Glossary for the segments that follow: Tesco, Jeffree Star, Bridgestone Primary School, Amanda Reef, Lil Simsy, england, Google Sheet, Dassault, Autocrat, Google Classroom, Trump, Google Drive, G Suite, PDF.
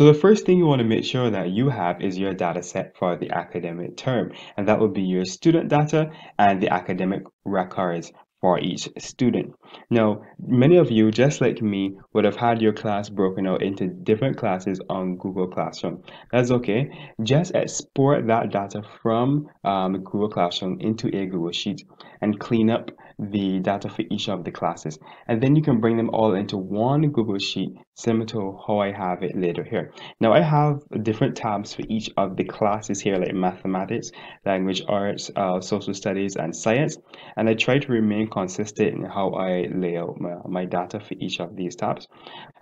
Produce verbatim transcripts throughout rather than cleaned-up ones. So the first thing you want to make sure that you have is your data set for the academic term, and that would be your student data and the academic records for each student. Now, many of you, just like me, would have had your class broken out into different classes on Google Classroom. That's okay. Just export that data from um, Google Classroom into a Google Sheet and clean up the data for each of the classes. And then you can bring them all into one Google Sheet, similar to how I have it later here. Now, I have different tabs for each of the classes here, like mathematics, language arts, uh, social studies, and science. And I try to remain consistent in how I lay out my, my data for each of these tabs,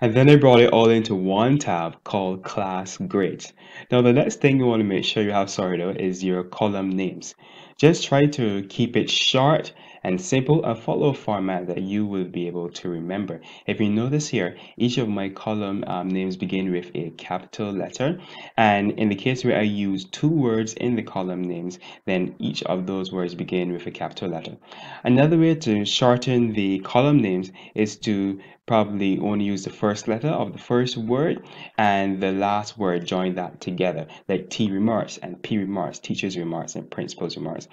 and then I brought it all into one tab called class grades. Now the next thing you want to make sure you have sorted out is your column names. Just try to keep it short and simple and follow a format that you will be able to remember. If you notice here, each of my column um, names begin with a capital letter, and in the case where I use two words in the column names, then each of those words begin with a capital letter. Another way to shorten the column names is to probably only use the first letter of the first word and the last word, join that together, like T remarks and P remarks, teachers remarks and principals remarks,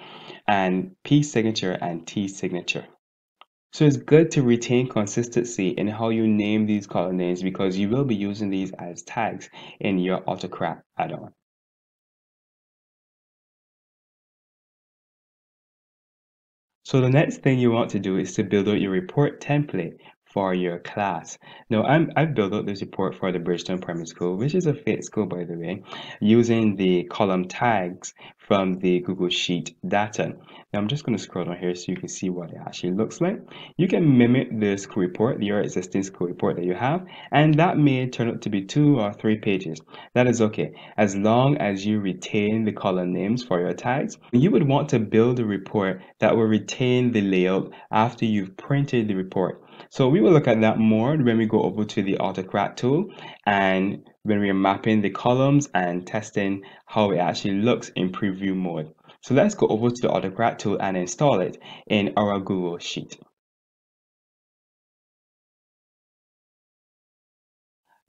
and P signature and T signature. So it's good to retain consistency in how you name these column names, because you will be using these as tags in your Autocrat add-on. So the next thing you want to do is to build out your report template for your class. Now, I'm, I've built out this report for the Bridgestone Primary School, which is a fit school, by the way, using the column tags from the Google Sheet data. Now, I'm just going to scroll down here so you can see what it actually looks like. You can mimic the school report, your existing school report that you have, and that may turn out to be two or three pages. That is okay, as long as you retain the column names for your tags. You would want to build a report that will retain the layout after you've printed the report. So we will look at that more when we go over to the Autocrat tool and when we are mapping the columns and testing how it actually looks in preview mode. So let's go over to the Autocrat tool and install it in our Google Sheet.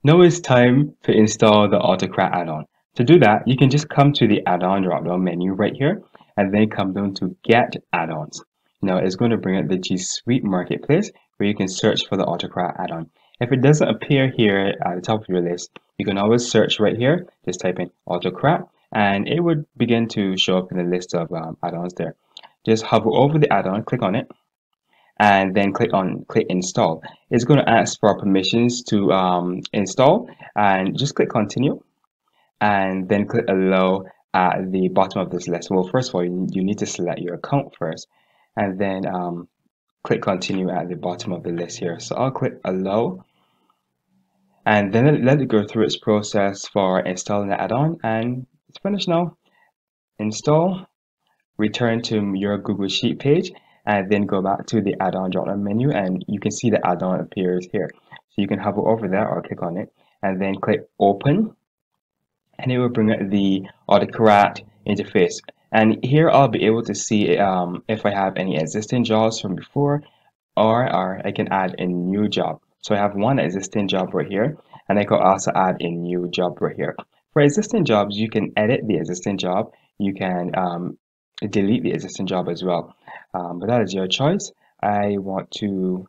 Now it's time to install the Autocrat add-on. To do that, you can just come to the add-on drop-down menu right here and then come down to Get Add-ons. Now it's going to bring up the G Suite marketplace where you can search for the Autocrat add-on. If it doesn't appear here at the top of your list, you can always search right here, just type in Autocrat, and it would begin to show up in the list of um, add-ons there. Just hover over the add-on, click on it, and then click on click install. It's going to ask for permissions to um, install, and just click continue, and then click allow at the bottom of this list. Well, first of all, you need to select your account first, and then um, click continue at the bottom of the list here. So I'll click allow, and then let it go through its process for installing the add-on, and it's finished now. Install, return to your Google Sheet page, and then go back to the add-on drop-down menu, and you can see the add-on appears here. So you can hover over there or click on it, and then click open, and it will bring up the Autocrat interface. And here I'll be able to see um, if I have any existing jobs from before, or, or I can add a new job. So I have one existing job right here, and I could also add a new job right here. For existing jobs, you can edit the existing job. You can um, delete the existing job as well, um, but that is your choice. I want to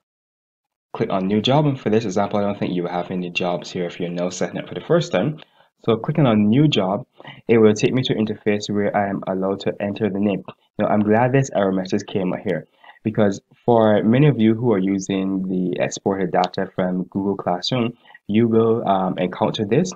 click on new job, and for this example, I don't think you have any jobs here if you're now setting up for the first time. So clicking on new job, it will take me to an interface where I am allowed to enter the name. Now I'm glad this error message came up here, because for many of you who are using the exported data from Google Classroom, you will um, encounter this.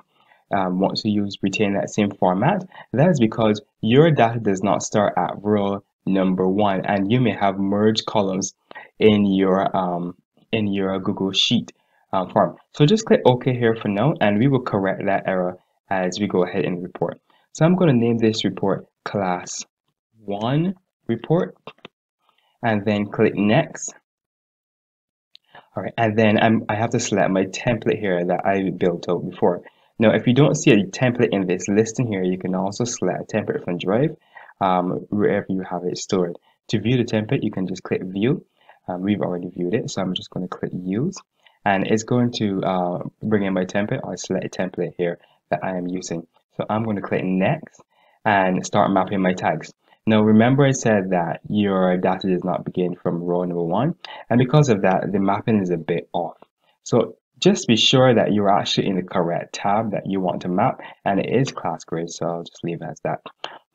Um, once you use retain that same format, that is because your data does not start at row number one, and you may have merged columns in your um, in your Google Sheet um, form. So just click OK here for now, and we will correct that error as we go ahead and report. So I'm going to name this report class one report, and then click next. All right, and then I'm, I have to select my template here that I built out before. Now, if you don't see a template in this listing here, you can also select a template from Drive, um, wherever you have it stored. To view the template, you can just click View. Um, we've already viewed it, so I'm just going to click Use, and it's going to uh, bring in my template. I'll select a template here that I am using. So I'm going to click next and start mapping my tags. Now, remember I said that your data does not begin from row number one, and because of that, the mapping is a bit off. So just be sure that you're actually in the correct tab that you want to map, and it is class grade, so I'll just leave it as that.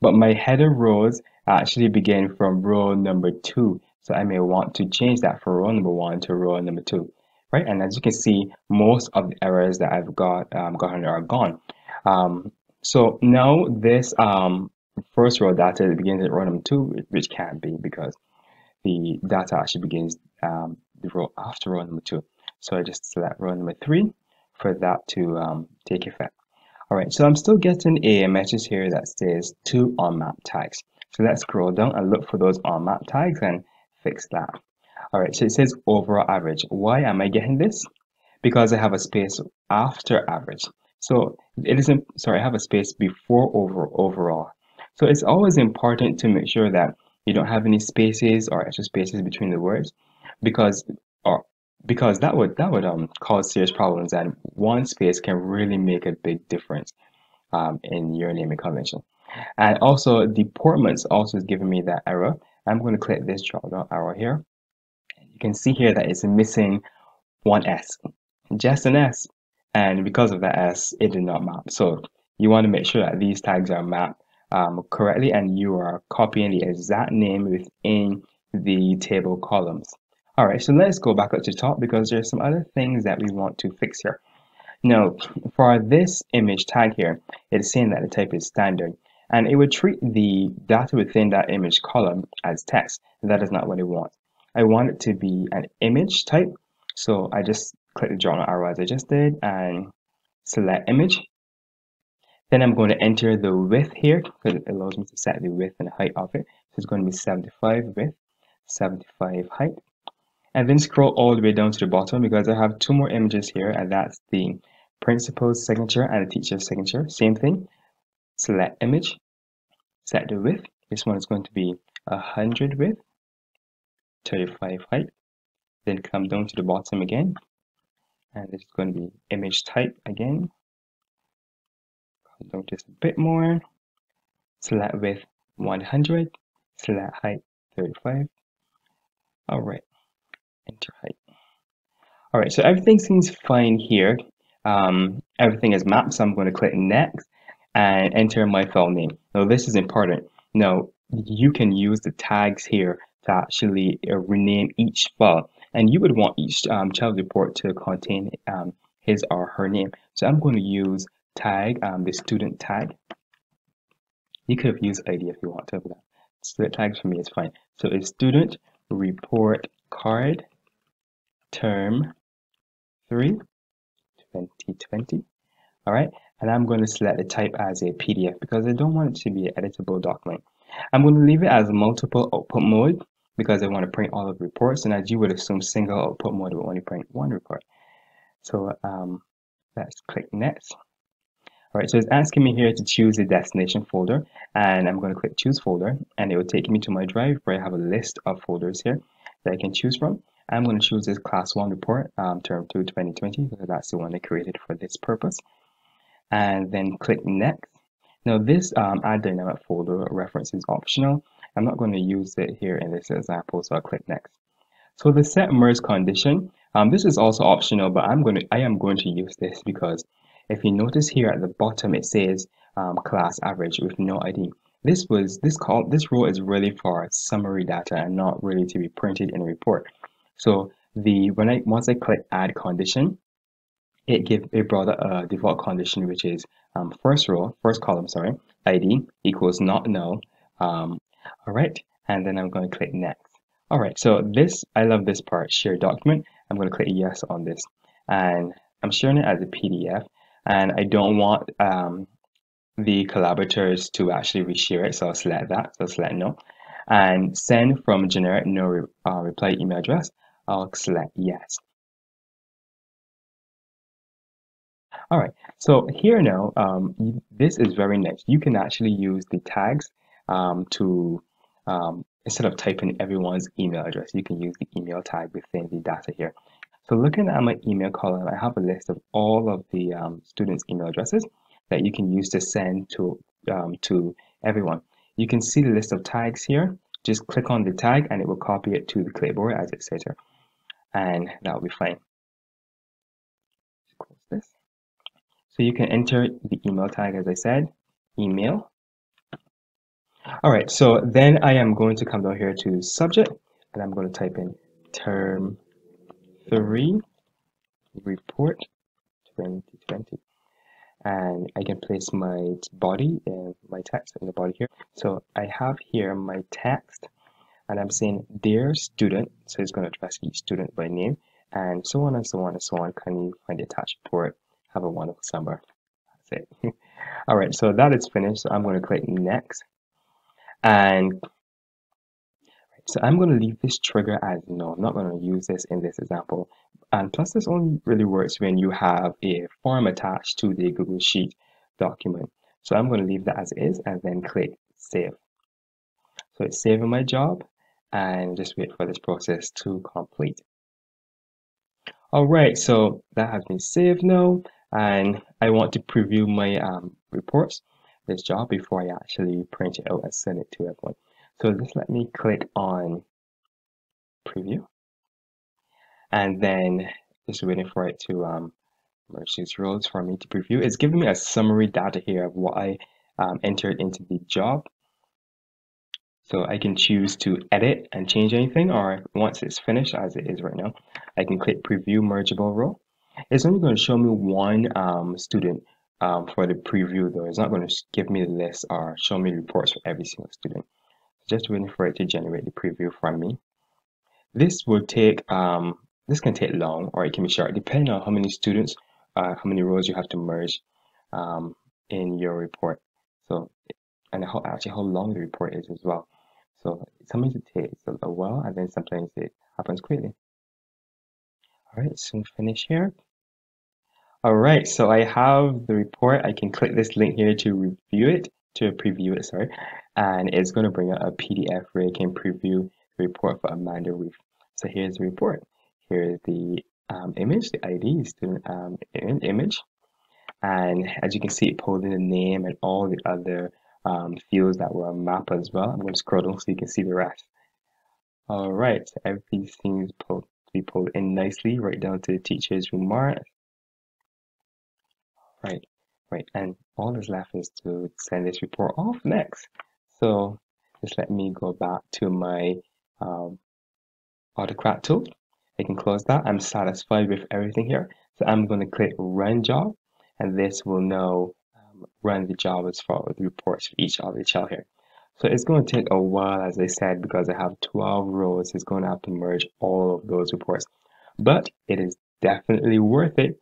But my header rows actually begin from row number two, so I may want to change that from row number one to row number two, right? And as you can see, most of the errors that I've got um, gotten are gone. Um, so now this um, first row data begins at row number two, which can't be because the data actually begins um, the row after row number two. So I just select row number three for that to um, take effect. All right, so I'm still getting a message here that says two unmapped tags. So let's scroll down and look for those unmapped tags and fix that. All right, so it says overall average. Why am I getting this? Because I have a space after average. So it isn't, sorry, I have a space before over overall. So it's always important to make sure that you don't have any spaces or extra spaces between the words, because or because that would that would um cause serious problems, and one space can really make a big difference um, in your naming convention. And also the deportments also is giving me that error. I'm going to click this drop down arrow here. You can see here that it's missing one S, just an S, and because of that S, it did not map. So you want to make sure that these tags are mapped um, correctly, and you are copying the exact name within the table columns. All right, so let's go back up to the top because there's some other things that we want to fix here. Now, for this image tag here, it's saying that the type is standard, and it would treat the data within that image column as text. That is not what I want. I want it to be an image type, so I just click the drop down arrow as I just did and select image. Then I'm going to enter the width here because it allows me to set the width and the height of it. So it's going to be seventy-five width, seventy-five height. And then scroll all the way down to the bottom because I have two more images here, and that's the principal's signature and the teacher's signature. Same thing. Select image, set the width. This one is going to be one hundred width, thirty-five height. Then come down to the bottom again, and this is going to be image type again. Come down just a bit more. Select width one hundred, select height thirty-five. All right. Enter height. All right, so everything seems fine here. Um, everything is mapped, so I'm going to click next and enter my file name. Now, this is important. Now, you can use the tags here to actually uh, rename each file, and you would want each um, child report to contain um, his or her name. So I'm going to use tag, um, the student tag. You could have used I D if you want to, but student tags for me is fine. So it's student report card term three twenty twenty. All right, and I'm going to select the type as a P D F because I don't want it to be an editable document. I'm going to leave it as multiple output mode because I want to print all of the reports, and as you would assume, single output mode will only print one report. So um, let's click next. All right, so it's asking me here to choose a destination folder, and I'm going to click choose folder, and it will take me to my drive where I have a list of folders here that I can choose from. I'm going to choose this class one report, um, term two twenty twenty, because that's the one I created for this purpose, and then click next. Now this um, add dynamic folder reference is optional. I'm not going to use it here in this example, so I'll click next. So the set merge condition, um, this is also optional, but I'm going to I am going to use this because if you notice here at the bottom, it says um, class average with no I D. This was this call this rule is really for summary data and not really to be printed in a report. So the when I once I click add condition, it give it brought a default condition which is um, first row first column sorry I D equals not null. Um, all right, and then I'm going to click next. All right, so this I love this part, share document. I'm going to click yes on this, and I'm sharing it as a P D F. And I don't want um, the collaborators to actually reshare it, so I'll select that, so I'll select no. And send from generic no re uh, reply email address, I'll select yes. All right, so here now, um, this is very nice. You can actually use the tags um, to, um, instead of typing everyone's email address, you can use the email tag within the data here. So looking at my email column, I have a list of all of the um, students' email addresses, that you can use to send to um, to everyone. You can see the list of tags here. Just click on the tag and it will copy it to the clipboard as it says here, and that will be fine. Close this. So you can enter the email tag, as I said, email. All right, so then I am going to come down here to subject, and I'm going to type in term three report twenty twenty. And I can place my body and my text in the body here. So I have here my text, and I'm saying dear student, so it's going to address each student by name, and so on and so on and so on. Can you find the attached report? Have a wonderful summer. That's it. All right, so that is finished. So I'm going to click next, and so I'm going to leave this trigger as no. I'm not going to use this in this example. And plus, this only really works when you have a form attached to the Google Sheet document. So I'm going to leave that as is and then click save. So it's saving my job, and just wait for this process to complete. All right, so that has been saved now, and I want to preview my um, reports, this job, before I actually print it out and send it to everyone. So just let me click on preview, and then just waiting for it to um, merge these roles for me to preview. It's giving me a summary data here of what I um, entered into the job. So I can choose to edit and change anything, or once it's finished as it is right now, I can click preview mergeable role. It's only going to show me one um, student um, for the preview though. It's not going to give me the list or show me reports for every single student. Just waiting for it to generate the preview from me. This will take, um, this can take long, or it can be short, depending on how many students, uh, how many rows you have to merge um, in your report. So, and how actually how long the report is as well. So sometimes it takes a while, and then sometimes it happens quickly. All right, so finish here. All right, so I have the report. I can click this link here to review it. To preview it, sorry, and it's going to bring out a P D F where you can preview the report for Amanda Reef. So here's the report. Here's the um, image, the I D, student um, image, and as you can see, it pulled in the name and all the other um, fields that were mapped as well. I'm going to scroll down so you can see the rest. All right, so everything seems pulled to be pulled in nicely, right down to the teacher's remarks. All right. Right, and all that's left is to send this report off next. So just let me go back to my um, Autocrat tool. I can close that. I'm satisfied with everything here. So I'm going to click run job, and this will now um, run the job as far as the reports for each of the child here. So it's going to take a while, as I said, because I have twelve rows. It's going to have to merge all of those reports, but it is definitely worth it.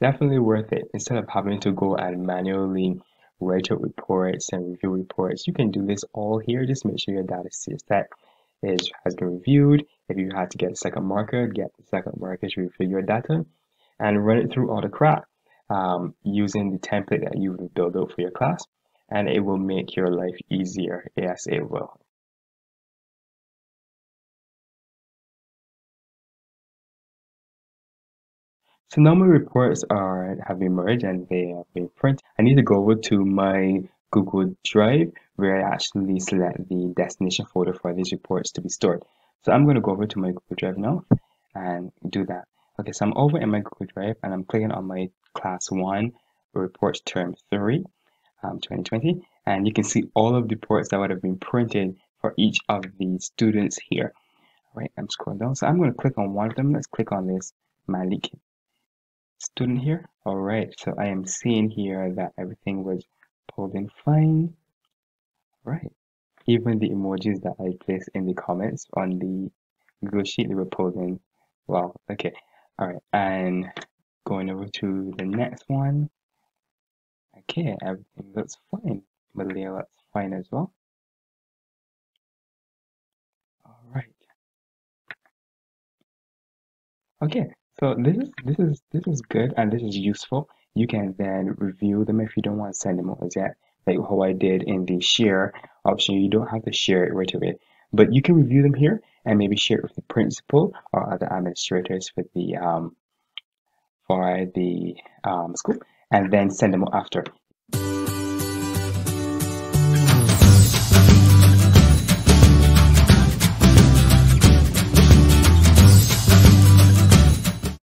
Definitely worth it. Instead of having to go and manually write out reports and review reports, you can do this all here. Just make sure your data set is has been reviewed. If you had to get a second marker, get the second marker to review your data and run it through Autocrat um, using the template that you would build out for your class, and it will make your life easier. Yes, it will. So now my reports are have been merged and they have been printed. I need to go over to my Google Drive where I actually select the destination folder for these reports to be stored. So I'm going to go over to my Google Drive now and do that. Okay, so I'm over in my Google Drive and I'm clicking on my class one reports term three, um, twenty twenty. And you can see all of the reports that would have been printed for each of the students here. All right, I'm scrolling down. So I'm going to click on one of them. Let's click on this Malik student here. All right, so I am seeing here that everything was pulled in fine. All right, even the emojis that I placed in the comments on the Google Sheet, they were pulled in. Wow, okay. All right, and going over to the next one. Okay, everything looks fine. The layout's fine as well. All right. Okay. So this is this is this is good, and this is useful. You can then review them if you don't want to send them out as yet, like how I did in the share option. You don't have to share it right away, but you can review them here and maybe share it with the principal or other administrators for the um for the um, school, and then send them out after.